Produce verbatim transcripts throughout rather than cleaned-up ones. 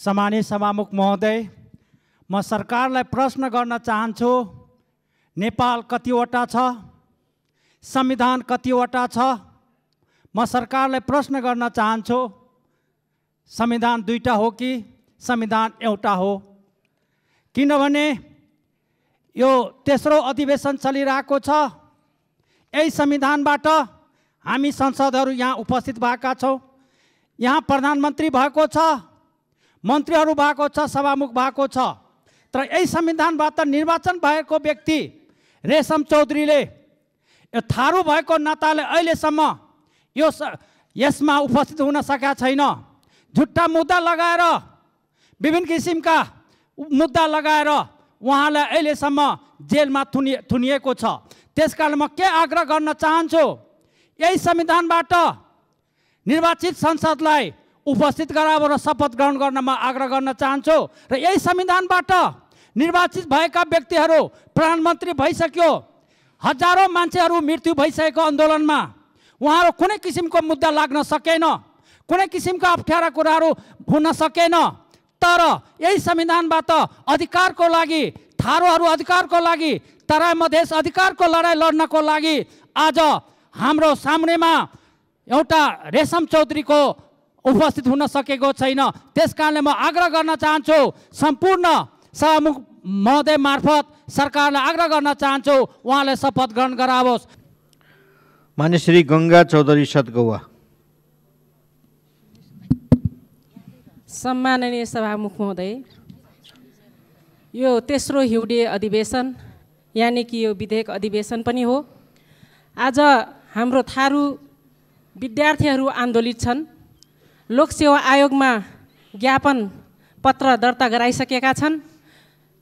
सम्मानित सभामुख महोदय, म सरकारलाई प्रश्न गर्न चाहन्छु, नेपाल कतिवटा छ, संविधान कतिवटा छ? म सरकारलाई प्रश्न गर्न चाहन्छु, संविधान दुईटा हो कि संविधान एउटा हो? किनभने यो तेस्रो अधिवेशन चलिरहेको छ, यही संविधानबाट हामी सांसदहरू यहाँ उपस्थित भएका छौँ, यहाँ प्रधानमन्त्री भएको छ, मन्त्रीहरू भएको छ, सभामुख भएको छ, तर यही संविधानबाट निर्वाचन भएको व्यक्ति रेशम चौधरीले यो थारु भएको नाताले अहिलेसम्म यो यसमा उपस्थित हुन सकेका छैन। झुट्टा मुद्दा लगाएर, विभिन्न किसिमका मुद्दा लगाएर उहाँलाई अहिलेसम्म जेलमा थुनि थुनिएको छ। त्यसकारण म के आग्रह गर्न चाहन्छु, यही संविधानबाट निर्वाचित संसदलाई उपस्थित गराएर शपथ ग्रहण गर्न म आग्रह गर्न चाहन्छु र यही संविधानबाट निर्वाचित भएका व्यक्तिहरू प्रधानमन्त्री भइसक्यो, हजारौं मान्छेहरू मृत्यु भइसकेको आन्दोलनमा उहाँहरू कुनै किसिमको मुद्दा लाग्न सकेन, कुनै किसिमका अप्ठ्यारा कुराहरू हुन सकेन, तर यही संविधानबाट अधिकारको लागि थारूहरू अधिकारको लागि तराई मधेस अधिकारको लडाईँ लड्नको लागि आज हाम्रो सामनेमा एउटा रेशम चौधरीको उपस्थित हुन सकेको छैन। त्यसकारणले म आग्रह गर्न चाहन्छु, सम्पूर्ण सभामुख महोदय मार्फत सरकारलाई आग्रह गर्न चाहन्छु उहाँले शपथ ग्रहण गराओस्। माननीय श्री गंगा चौधरी सत्गौंवा। सम्माननीय सभामुख महोदय, यो तेस्रो हिउँदे अधिवेशन यानि कि यो विधेयक अधिवेशन पनि हो। आज हाम्रो थारू विद्यार्थीहरू आन्दोलित छन्, लोकसेवा आयोगमा ज्ञापन पत्र दर्ता गराइसकेका छन्।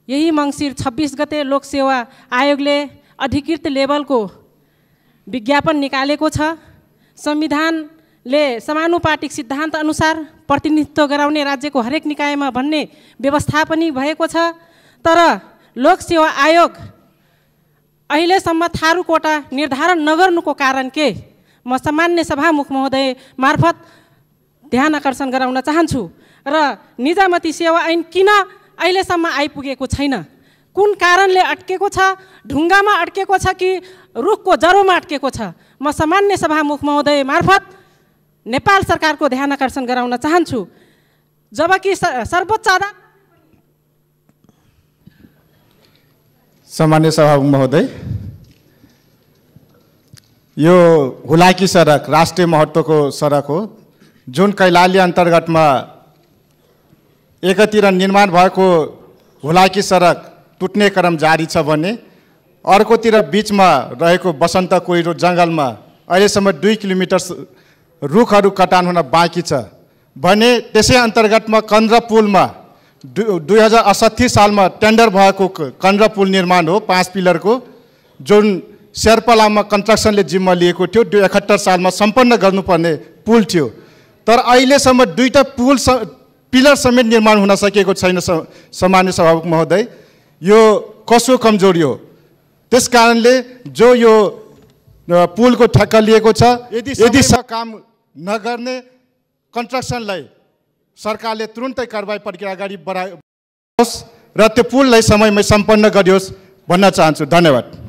यही मङ्सिर छब्बीस गते लोकसेवा आयोगले अधिकृत लेभलको विज्ञापन निकालेको छ। संविधानले समानुपातिक सिद्धान्त अनुसार प्रतिनिधित्व गराउने राज्यको हरेक निकायमा भन्ने व्यवस्था पनि भएको छ, तर लोकसेवा आयोग अहिलेसम्म थारू कोटा निर्धारण नगर्नुको कारण के, म सामान्य सभामुख महोदय मार्फत ध्यान आकर्षण गराउन चाहन्छु। र निजामती सेवा ऐन किन अहिलेसम्म आइपुगेको छैन, कुन कारणले अड्केको छ? ढुङ्गामा अड्केको छ कि रुखको जरोमा अड्केको छ? म सामान्य सभामुख महोदय मार्फत नेपाल सरकारको ध्यान आकर्षण गराउन चाहन्छु। जबकि सर्वोच्च अदालत। सामान्य सभामुख महोदय, यो हुलाकी सडक राष्ट्रिय महत्त्वको सडक हो, जुन कैलाली अंतर्गत में एकतिर निर्माण भएको हुलाकी सडक टुट्ने क्रम जारी छ भने अर्कोतिर बीच में रहेको बसंत कोइरो जंगल में अहिलेसम्म दुई किलोमीटर रुखहरू कटान हुन बाँकी छ भने त्यसै अंतर्गत में कन्द्रपुल में दुई हजार अठी साल में टेन्डर भएको कन्द्रपुल निर्माण हो, पांच पिलर को, जुन शेर्पालामा कन्स्ट्रक्सनले जिम्मा लिएको थियो, दुई एकहत्तर साल में संपन्न गर्नुपर्ने पुल थियो, तर अहिलेसम्म दुईटा पुल स पिलर समेत निर्माण हुन सकेको छैन। सामान्य सभामुख महोदय, यो कसको कमजोरी हो? त्यस कारणले जो यो पुल को ठक्का लिएको छ, यदि काम नगर्ने कन्स्ट्रक्सनलाई सरकारले तुरुन्तै कारबाही प्रक्रिया अगाडि बढाओस् र त्यो पुललाई समयमै सम्पन्न गरियोस् भन्न चाहन्छु। धन्यवाद।